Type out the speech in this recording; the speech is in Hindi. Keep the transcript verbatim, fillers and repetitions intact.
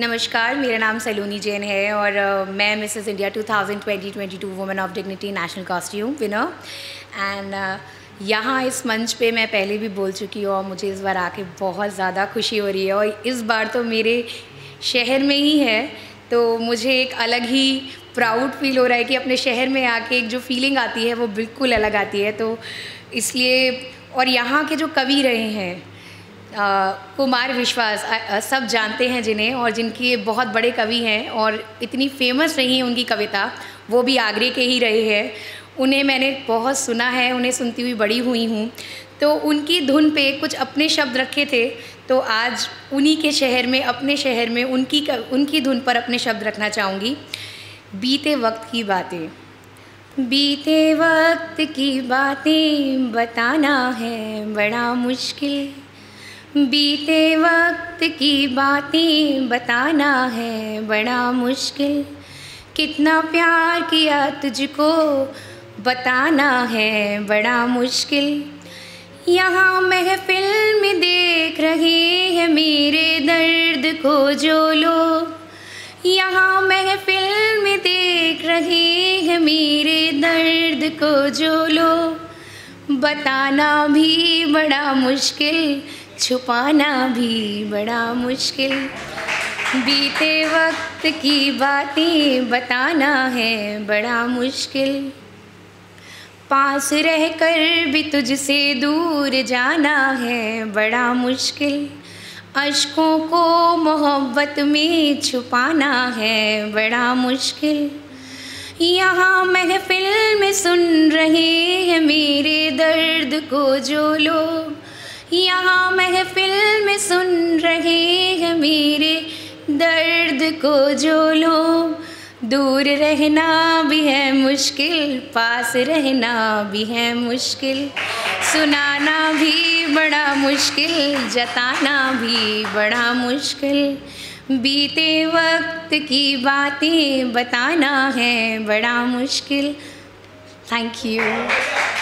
नमस्कार, मेरा नाम सलोनी जैन है और uh, मैं Mrs India two thousand twenty two women of dignity national costume winner. And यहाँ इस मंच पे मैं पहले भी बोल चुकी हूँ और मुझे इस बार आके बहुत ज़्यादा खुशी हो रही है। और इस बार तो मेरे शहर में ही है, तो मुझे एक अलग ही प्राउड फील हो रहा है कि अपने शहर में आके एक जो फीलिंग आती है वो बिल्कुल अलग आती है। तो इसलिए, और यहाँ के जो कवि रहे हैं आ, कुमार विश्वास, आ, आ, सब जानते हैं जिन्हें, और जिनके बहुत बड़े कवि हैं और इतनी फेमस रही है उनकी कविता, वो भी आगरे के ही रहे हैं। उन्हें मैंने बहुत सुना है, उन्हें सुनती हुई बड़ी हुई हूँ। तो उनकी धुन पे कुछ अपने शब्द रखे थे, तो आज उन्हीं के शहर में, अपने शहर में उनकी उनकी धुन पर अपने शब्द रखना चाहूँगी। बीते वक्त की बातें, बीते वक्त की बातें बताना है बड़ा मुश्किल, बीते वक्त की बातें बताना है बड़ा मुश्किल, कितना प्यार किया तुझको बताना है बड़ा मुश्किल। यहाँ महफिल में देख रहे हैं मेरे दर्द को जो लोग, यहाँ महफिल में देख रहे हैं मेरे दर्द को जो लोग, बताना भी बड़ा मुश्किल, छुपाना भी बड़ा मुश्किल। बीते वक्त की बातें बताना है बड़ा मुश्किल, पास रहकर भी तुझसे दूर जाना है बड़ा मुश्किल, अश्कों को मोहब्बत में छुपाना है बड़ा मुश्किल। यहाँ महफिल में सुन रहे हैं मेरे दर्द को जो लोग, यहाँ महफिल में सुन रहे हैं मेरे दर्द को जो लोग, दूर रहना भी है मुश्किल, पास रहना भी है मुश्किल, सुनाना भी बड़ा मुश्किल, जताना भी बड़ा मुश्किल। बीते वक्त की बातें बताना है बड़ा मुश्किल। Thank you.